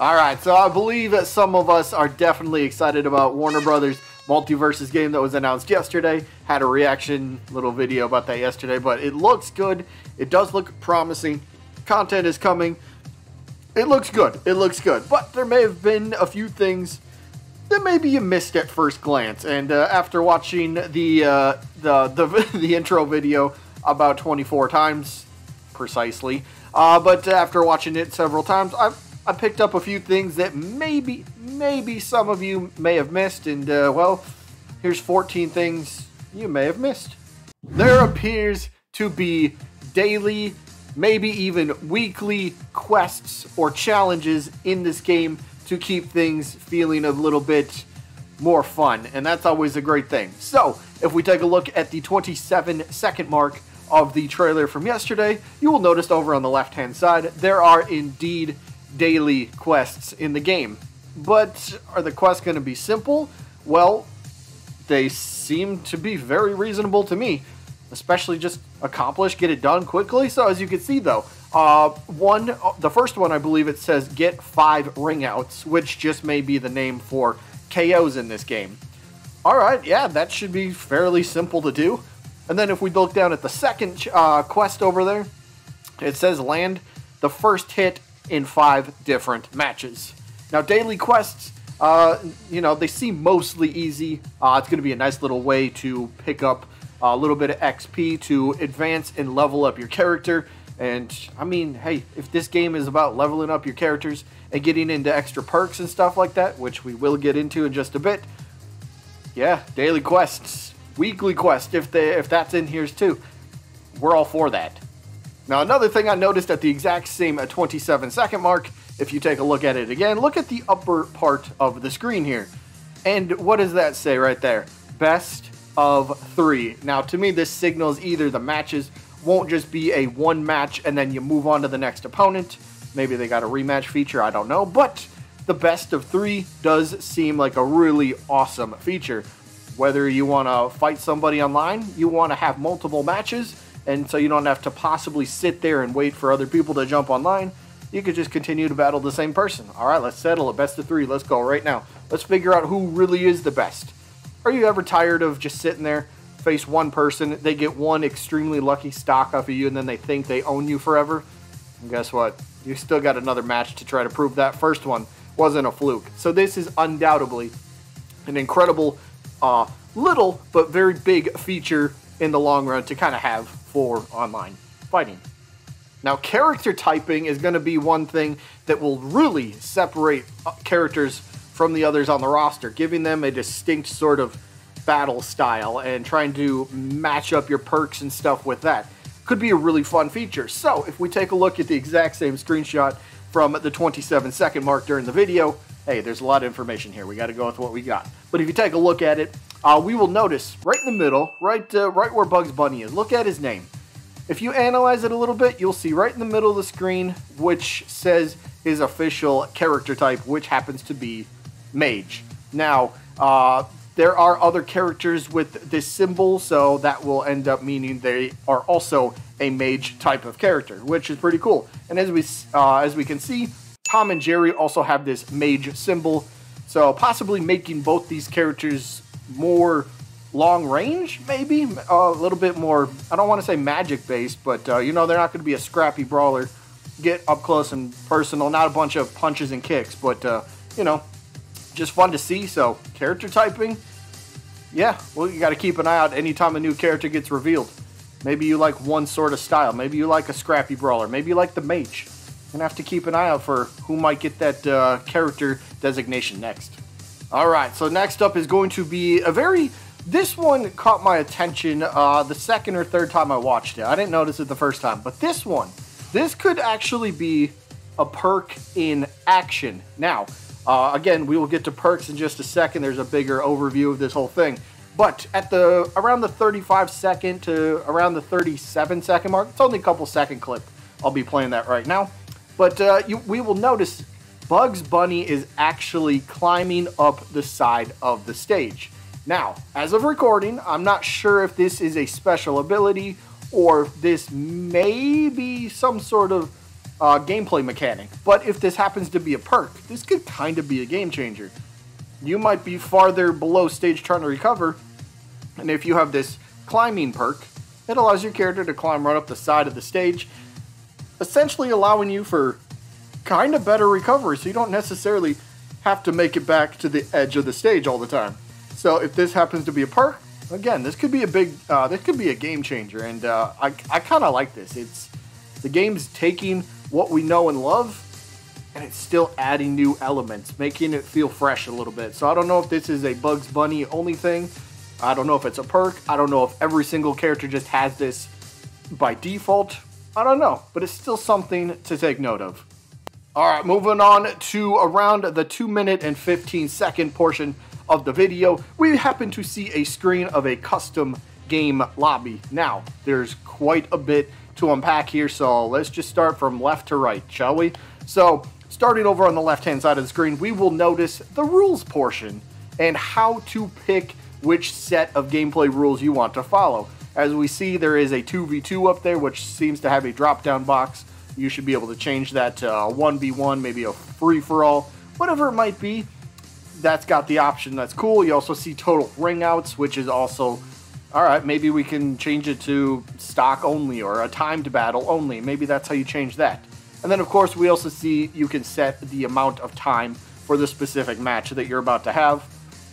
Alright, so I believe that some of us are definitely excited about Warner Brothers Multiverses game that was announced yesterday. Had a reaction little video about that yesterday, but it looks good. It does look promising. Content is coming. It looks good. It looks good. But there may have been a few things that maybe you missed at first glance. And after watching the intro video about 24 times, precisely, but after watching it several times, I picked up a few things that maybe some of you may have missed, and well, here's 14 things you may have missed. There appears to be daily, maybe even weekly quests or challenges in this game to keep things feeling a little bit more fun, and that's always a great thing. So, if we take a look at the 27-second mark of the trailer from yesterday, you will notice over on the left-hand side, there are indeed daily quests in the game. But are the quests going to be simple? Well, they seem to be very reasonable to me, especially just accomplish, get it done quickly. So as you can see though, the first one, I believe it says get 5 ring outs, which just may be the name for KOs in this game. Alright, yeah, that should be fairly simple to do. And then if we look down at the second quest over there, it says land the first hit in 5 different matches. Now, daily quests, you know, they seem mostly easy. It's going to be a nice little way to pick up a little bit of XP to advance and level up your character. And, I mean, hey, if this game is about leveling up your characters and getting into extra perks and stuff like that, which we will get into in just a bit, yeah, daily quests, weekly quests, if that's in here too, we're all for that. Now, another thing I noticed at the exact same 27-second mark, if you take a look at it again, look at the upper part of the screen here. And what does that say right there? Best of 3. Now, to me, this signals either the matches won't just be a one match and then you move on to the next opponent. Maybe they got a rematch feature, I don't know. But the best of 3 does seem like a really awesome feature. Whether you want to fight somebody online, you want to have multiple matches, and so you don't have to possibly sit there and wait for other people to jump online. You could just continue to battle the same person. All right, let's settle it. Best of 3. Let's go right now. Let's figure out who really is the best. Are you ever tired of just sitting there, face one person, they get one extremely lucky stock off of you, and then they think they own you forever? And guess what? You still got another match to try to prove that first one wasn't a fluke. So this is undoubtedly an incredible little but very big feature in the long run to kind of have for online fighting. Now, character typing is going to be one thing that will really separate characters from the others on the roster, giving them a distinct sort of battle style and trying to match up your perks and stuff with that. Could be a really fun feature. So, if we take a look at the exact same screenshot from the 27-second mark during the video, hey, there's a lot of information here. We got to go with what we got. But if you take a look at it, we will notice right in the middle, right where Bugs Bunny is. Look at his name. If you analyze it a little bit, you'll see right in the middle of the screen, which says his official character type, which happens to be Mage. Now, there are other characters with this symbol, so that will end up meaning they are also a Mage type of character, which is pretty cool. And as we can see, Tom and Jerry also have this Mage symbol, so possibly making both these characters more long range, maybe a little bit more, I don't want to say magic based, but you know, they're not going to be a scrappy brawler, get up close and personal, not a bunch of punches and kicks, but you know, just fun to see. So character typing, yeah, well, you got to keep an eye out anytime a new character gets revealed. Maybe you like one sort of style, maybe you like a scrappy brawler, maybe you like the mage, and have to keep an eye out for who might get that character designation next. Alright, so next up is going to be a very... This one caught my attention the second or third time I watched it. I didn't notice it the first time. But this one, this could actually be a perk in action. Now, again, we will get to perks in just a second. There's a bigger overview of this whole thing. But at the around the 35-second to around the 37-second mark, it's only a couple second clip. I'll be playing that right now. But we will notice... Bugs Bunny is actually climbing up the side of the stage. Now, as of recording, I'm not sure if this is a special ability or if this may be some sort of gameplay mechanic, but if this happens to be a perk, this could kind of be a game changer. You might be farther below stage trying to recover, and if you have this climbing perk, it allows your character to climb right up the side of the stage, essentially allowing you for kind of better recovery, so you don't necessarily have to make it back to the edge of the stage all the time. So if this happens to be a perk, again, this could be a big, this could be a game changer, and I kind of like this. It's the game's taking what we know and love, and it's still adding new elements, making it feel fresh a little bit. So I don't know if this is a Bugs Bunny only thing. I don't know if it's a perk. I don't know if every single character just has this by default. I don't know, but it's still something to take note of. All right, moving on to around the 2-minute and 15-second portion of the video, we happen to see a screen of a custom game lobby. Now, there's quite a bit to unpack here, so let's just start from left to right, shall we? So, starting over on the left-hand side of the screen, we will notice the rules portion and how to pick which set of gameplay rules you want to follow. As we see, there is a 2v2 up there, which seems to have a drop-down box. You should be able to change that to a 1v1, maybe a free-for-all, whatever it might be. That's got the option. That's cool. You also see total ringouts, which is also, all right, maybe we can change it to stock only or a timed battle only. Maybe that's how you change that. And then, of course, we also see you can set the amount of time for the specific match that you're about to have,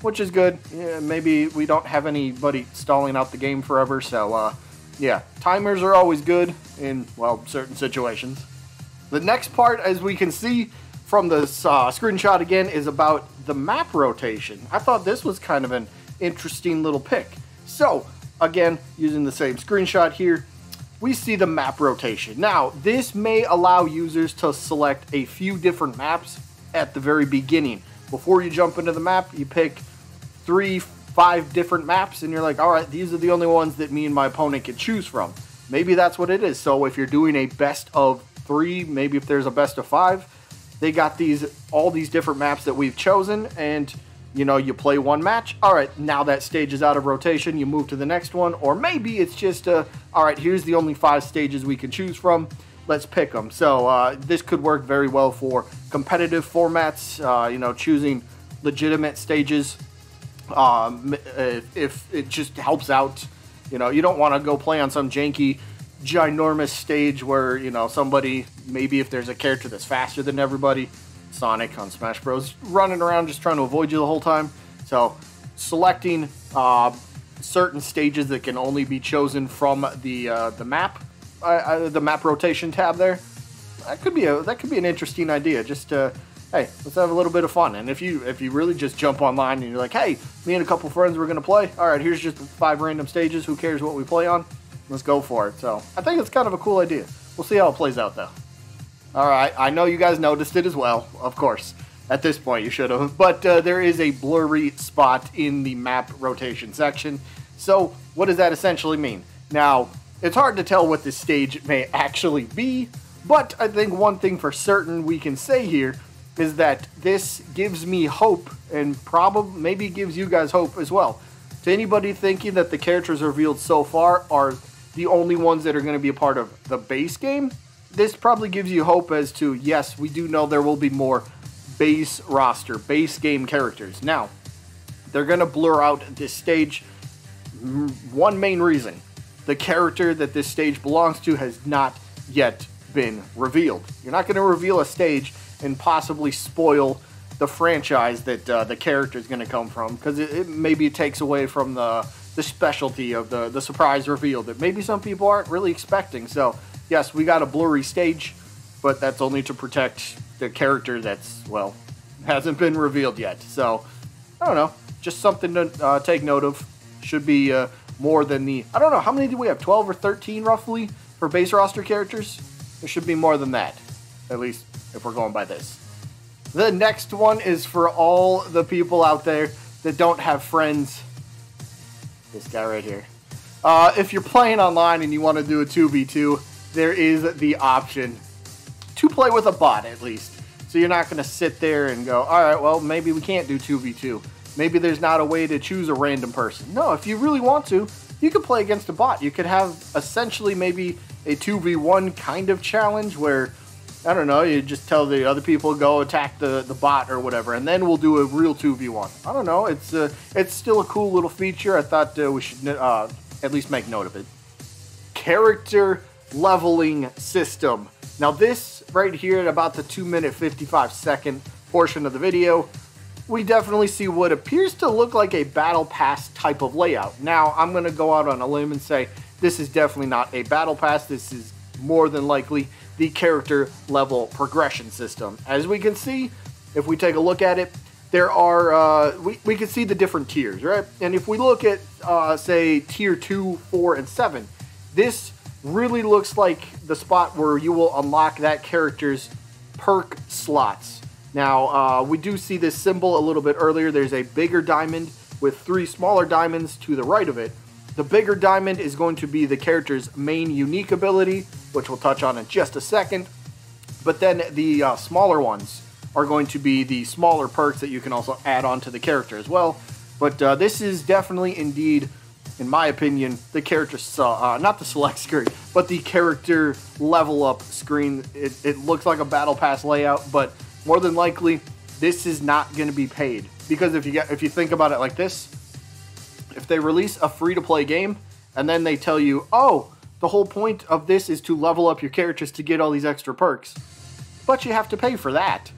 which is good. Yeah, maybe we don't have anybody stalling out the game forever, so, yeah, timers are always good in, well, certain situations. The next part, as we can see from this screenshot again, is about the map rotation. I thought this was kind of an interesting little pick. So, again, using the same screenshot here, we see the map rotation. Now, this may allow users to select a few different maps at the very beginning. Before you jump into the map, you pick 3-5 different maps, and you're like, all right, these are the only ones that me and my opponent can choose from. Maybe that's what it is. So if you're doing a best of 3, maybe if there's a best of 5, they got all these different maps that we've chosen, and you know, you play one match. All right, now that stage is out of rotation, you move to the next one. Or maybe it's just all right, here's the only 5 stages we can choose from, let's pick them. So this could work very well for competitive formats, you know, choosing legitimate stages. If it just helps out, you know, you don't want to go play on some janky, ginormous stage where, you know, somebody, maybe if there's a character that's faster than everybody, Sonic on Smash Bros, running around just trying to avoid you the whole time. So selecting certain stages that can only be chosen from the map rotation tab there, that could be an interesting idea. Just hey, let's have a little bit of fun. And if you really just jump online and you're like, hey, me and a couple friends, we're gonna play. All right, here's just 5 random stages. Who cares what we play on? Let's go for it. So I think it's kind of a cool idea. We'll see how it plays out though. All right, I know you guys noticed it as well. Of course, at this point you should have. But there is a blurry spot in the map rotation section. So what does that essentially mean? Now, it's hard to tell what this stage may actually be, but I think one thing for certain we can say here is that this gives me hope, and probably maybe gives you guys hope as well. To anybody thinking that the characters revealed so far are the only ones that are going to be a part of the base game, this probably gives you hope as to, yes, we do know there will be more base roster, base game characters. Now, they're going to blur out this stage. One main reason: the character that this stage belongs to has not yet been revealed. You're not going to reveal a stage and possibly spoil the franchise that the character is going to come from, because it maybe takes away from the specialty of the surprise reveal that maybe some people aren't really expecting. So yes, we got a blurry stage, but that's only to protect the character that's, well, hasn't been revealed yet. So I don't know, just something to take note of. Should be more than the, I don't know, how many do we have, 12 or 13 roughly for base roster characters? There should be more than that, at least if we're going by this. The next one is for all the people out there that don't have friends. This guy right here. If you're playing online and you want to do a 2v2, there is the option to play with a bot, at least. So you're not going to sit there and go, all right, well, maybe we can't do 2v2. Maybe there's not a way to choose a random person. No, if you really want to, you could play against a bot. You could have essentially maybe a 2v1 kind of challenge where I don't know, you just tell the other people go attack the bot or whatever, and then we'll do a real 2v1. I don't know, it's still a cool little feature. I thought we should at least make note of it. Character leveling system. Now this right here at about the 2-minute 55-second portion of the video, we definitely see what appears to look like a battle pass type of layout. Now I'm gonna go out on a limb and say this is definitely not a battle pass. This is more than likely the character level progression system. As we can see, if we take a look at it, there are, we can see the different tiers, right? And if we look at, say, tier 2, 4, and 7, this really looks like the spot where you will unlock that character's perk slots. Now, we do see this symbol a little bit earlier. There's a bigger diamond with 3 smaller diamonds to the right of it. The bigger diamond is going to be the character's main unique ability, which we'll touch on in just a second. But then the smaller ones are going to be the smaller perks that you can also add on to the character as well. But this is definitely indeed, in my opinion, the character, not the select screen, but the character level up screen. It looks like a battle pass layout, but more than likely, this is not going to be paid. Because if you think about it like this, if they release a free-to-play game and then they tell you, oh, the whole point of this is to level up your characters to get all these extra perks, but you have to pay for that,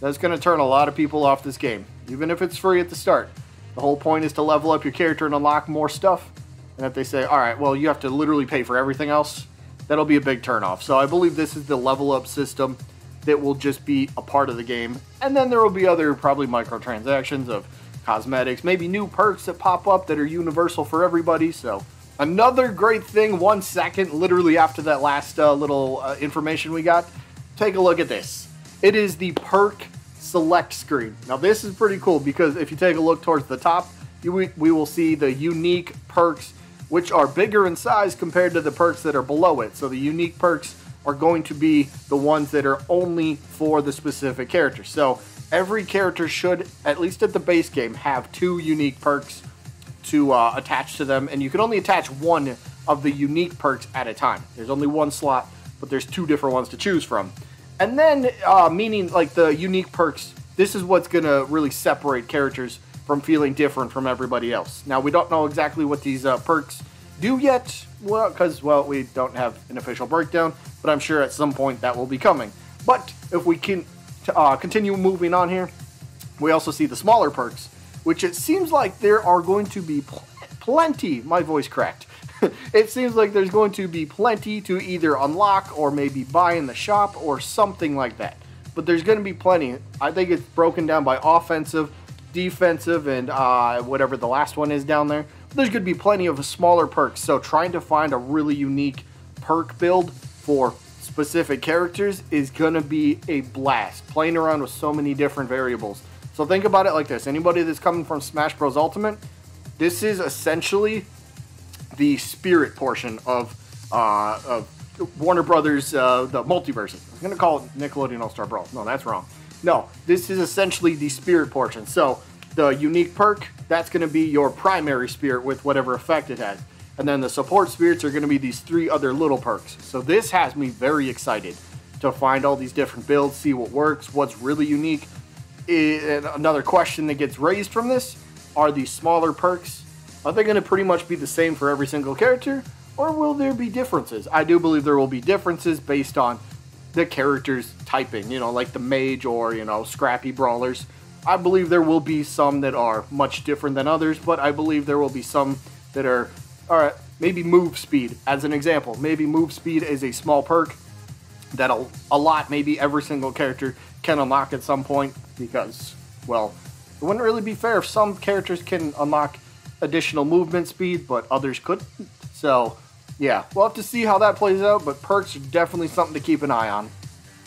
that's going to turn a lot of people off this game. Even if it's free at the start, the whole point is to level up your character and unlock more stuff. And if they say, all right, well, you have to literally pay for everything else, that'll be a big turnoff. So I believe this is the level up system that will just be a part of the game. And then there will be other probably microtransactions of cosmetics, maybe new perks that pop up that are universal for everybody. So another great thing, 1 second literally after that last little information we got, take a look at this. It is the perk select screen. Now this is pretty cool because if you take a look towards the top, we will see the unique perks, which are bigger in size compared to the perks that are below it. So the unique perks are going to be the ones that are only for the specific character. So every character should, at least at the base game, have 2 unique perks to attach to them. And you can only attach 1 of the unique perks at a time. There's only 1 slot, but there's 2 different ones to choose from. And then, meaning like the unique perks, this is what's going to really separate characters from feeling different from everybody else. Now, we don't know exactly what these perks do yet, well, because, well, we don't have an official breakdown, but I'm sure at some point that will be coming. But if we can continue moving on here, we also see the smaller perks, which it seems like there are going to be plenty, my voice cracked. It seems like there's going to be plenty to either unlock or maybe buy in the shop or something like that. But there's going to be plenty. I think it's broken down by offensive, defensive, and whatever the last one is down there. There's going to be plenty of smaller perks, so trying to find a really unique perk build for specific characters is going to be a blast, playing around with so many different variables. So think about it like this. Anybody that's coming from Smash Bros. Ultimate, this is essentially the spirit portion of Warner Brothers, the Multiverses. I was going to call it Nickelodeon All-Star Brawl. No, that's wrong. No, this is essentially the spirit portion. So the unique perk, that's going to be your primary spirit with whatever effect it has. And then the support spirits are going to be these 3 other little perks. So this has me very excited to find all these different builds, see what works, what's really unique. And another question that gets raised from this, are these smaller perks, are they going to pretty much be the same for every single character, or will there be differences? I do believe there will be differences based on the character's typing, you know, like the mage or, you know, scrappy brawlers. I believe there will be some that are much different than others, but I believe there will be some that are, all right, maybe move speed as an example. Maybe move speed is a small perk that a lot, maybe every single character can unlock at some point because, well, it wouldn't really be fair if some characters can unlock additional movement speed, but others couldn't. So, yeah, we'll have to see how that plays out, but perks are definitely something to keep an eye on.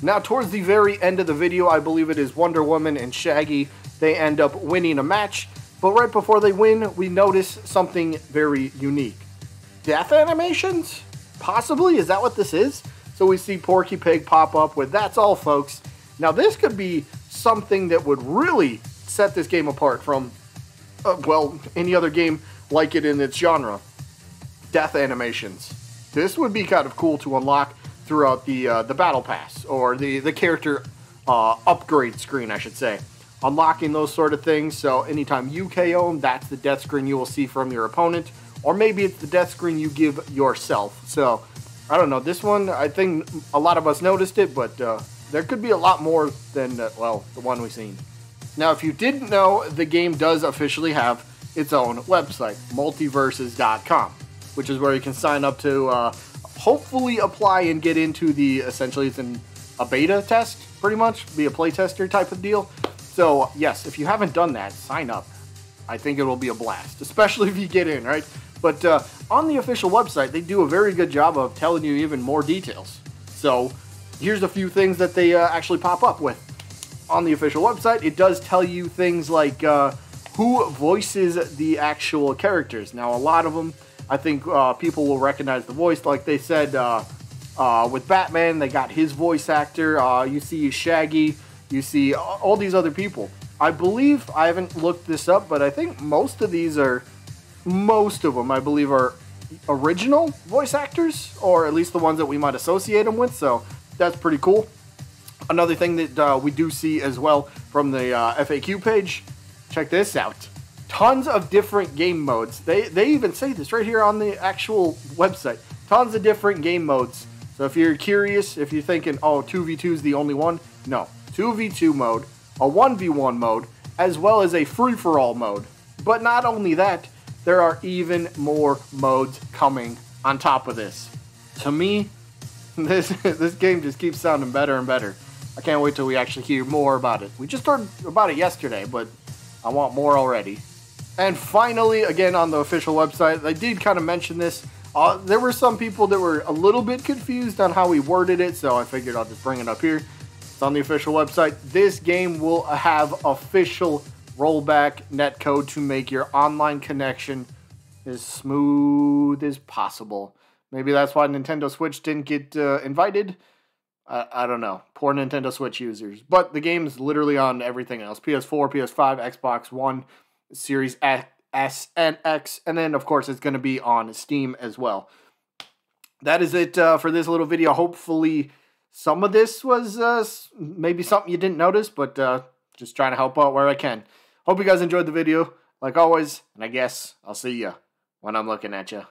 Now, towards the very end of the video, I believe it is Wonder Woman and Shaggy. They end up winning a match. But right before they win, we notice something very unique. Death animations? Possibly? Is that what this is? So we see Porky Pig pop up with "That's all, folks." Now this could be something that would really set this game apart from, well, any other game like it in its genre. Death animations. This would be kind of cool to unlock throughout the battle pass, or the character upgrade screen, I should say. Unlocking those sort of things, so anytime you KO them, that's the death screen you will see from your opponent. Or maybe it's the death screen you give yourself. So, I don't know. This one, I think a lot of us noticed it, but there could be a lot more than, well, the one we've seen. Now, if you didn't know, the game does officially have its own website, multiverses.com, which is where you can sign up to hopefully apply and get into the, essentially, it's a beta test, pretty much, be a playtester type of deal. So, yes, if you haven't done that, sign up. I think it will be a blast, especially if you get in, right? But on the official website, they do a very good job of telling you even more details. So, here's a few things that they actually pop up with. On the official website, it does tell you things like who voices the actual characters. Now, a lot of them, I think people will recognize the voice. Like they said, with Batman, they got his voice actor. You see Shaggy. You see all these other people. I believe, I haven't looked this up, but I think most of these are, I believe, are original voice actors, or at least the ones that we might associate them with, so that's pretty cool. Another thing that we do see as well from the FAQ page, check this out. Tons of different game modes. They even say this right here on the actual website. Tons of different game modes. So if you're curious, if you're thinking, oh, 2v2 is the only one, no. 2v2 mode, a 1v1 mode, as well as a free-for-all mode. But not only that, there are even more modes coming on top of this. To me, this game just keeps sounding better and better. I can't wait till we actually hear more about it. We just heard about it yesterday, but I want more already. And finally, again on the official website, I did kind of mention this. There were some people that were a little bit confused on how we worded it, so I figured I'll just bring it up here. It's on the official website. This game will have official rollback netcode to make your online connection as smooth as possible. Maybe that's why Nintendo Switch didn't get invited. I don't know. Poor Nintendo Switch users. But the game's literally on everything else. PS4, PS5, Xbox One, Series S and X. And then, of course, it's going to be on Steam as well. That is it for this little video. Hopefully some of this was maybe something you didn't notice, but just trying to help out where I can. Hope you guys enjoyed the video, like always, and I guess I'll see you when I'm looking at you.